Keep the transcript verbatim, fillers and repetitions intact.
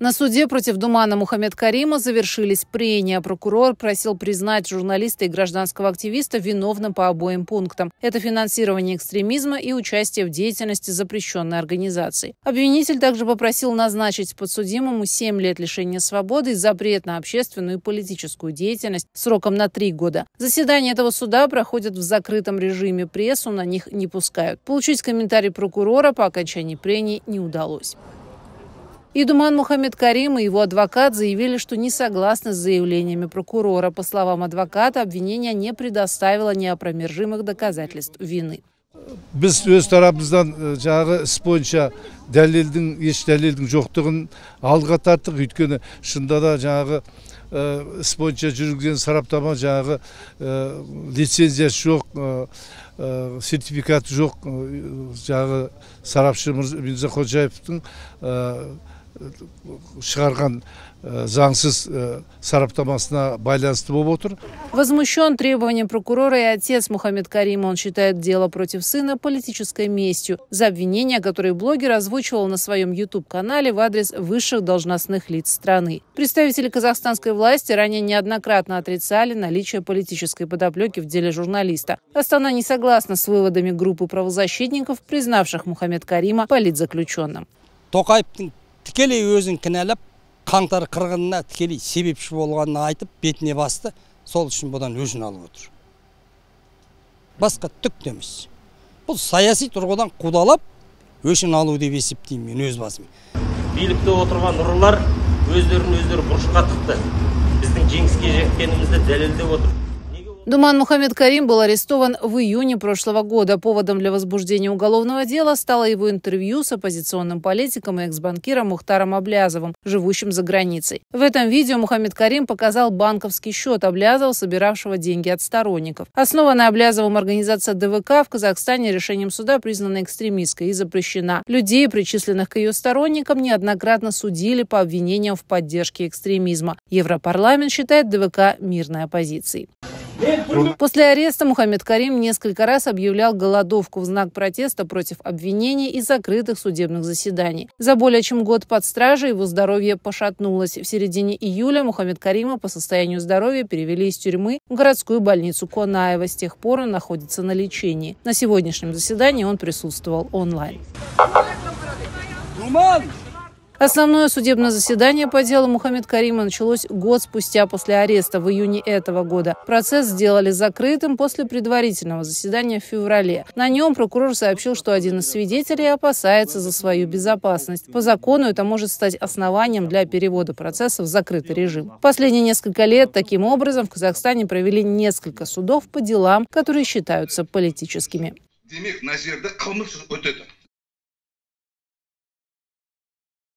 На суде против Думана Мухаммедкарима завершились прения. Прокурор просил признать журналиста и гражданского активиста виновным по обоим пунктам. Это финансирование экстремизма и участие в деятельности запрещенной организации. Обвинитель также попросил назначить подсудимому семь лет лишения свободы и запрет на общественную и политическую деятельность сроком на три года. Заседания этого суда проходят в закрытом режиме. Прессу на них не пускают. Получить комментарий прокурора по окончании прений не удалось. И Думан Мухаммедкарим и его адвокат заявили, что не согласны с заявлениями прокурора. По словам адвоката, обвинение не предоставило неопровержимых доказательств вины. Біз өз тарапымыздан жағы іс бойынша дәлелдің, еш дәлелдің жоқтығын алға тарттық, өйткені шында да жағы іс бойынша жүргізген сараптама жағы лицензиясы жоқ, сертификаты жоқ жағы сарапшы Мирза Ходжаевтың шығарған заңсыз сараптамасына байланысты болып отыр. Возмущен требованием прокурора и отец Мухаммедкарима. Он считает дело против сына политической местью за обвинения, которые блогер озвучивал на своем ютуб-канале в адрес высших должностных лиц страны. Представители казахстанской власти ранее неоднократно отрицали наличие политической подоплеки в деле журналиста. Астана не согласна с выводами группы правозащитников, признавших Мухаммедкарима политзаключенным. Тікелей өзін кінәліп, қаңтар қырғынына тікелей себепші болғанын айтып, бетіне басты, сол үшін бұдан өзін алып отыр. Басқа түк демес. Бұл саяси тұрғыдан қудалап, өзін алу деп есептеймін мен өз басым. Билікте отырған ұрылар өздерін өздері бұрышқа тықты. Біздің жеңіске жеткенімізді дәлелдеп отыр. Думан Мухаммедкарим был арестован в июне прошлого года. Поводом для возбуждения уголовного дела стало его интервью с оппозиционным политиком и экс-банкиром Мухтаром Аблязовым, живущим за границей. В этом видео Мухаммедкарим показал банковский счет Аблязова, собиравшего деньги от сторонников. Основанная Аблязовым организация ДВК в Казахстане решением суда признана экстремистской и запрещена. Людей, причисленных к ее сторонникам, неоднократно судили по обвинениям в поддержке экстремизма. Европарламент считает ДВК мирной оппозицией. После ареста Мухаммедкарим несколько раз объявлял голодовку в знак протеста против обвинений и закрытых судебных заседаний. За более чем год под стражей его здоровье пошатнулось. В середине июля Мухаммедкарима по состоянию здоровья перевели из тюрьмы в городскую больницу Конаева. С тех пор он находится на лечении. На сегодняшнем заседании он присутствовал онлайн. Основное судебное заседание по делу Мухаммедкарима началось год спустя после ареста в июне этого года. Процесс сделали закрытым после предварительного заседания в феврале. На нем прокурор сообщил, что один из свидетелей опасается за свою безопасность. По закону это может стать основанием для перевода процесса в закрытый режим. Последние несколько лет таким образом в Казахстане провели несколько судов по делам, которые считаются политическими.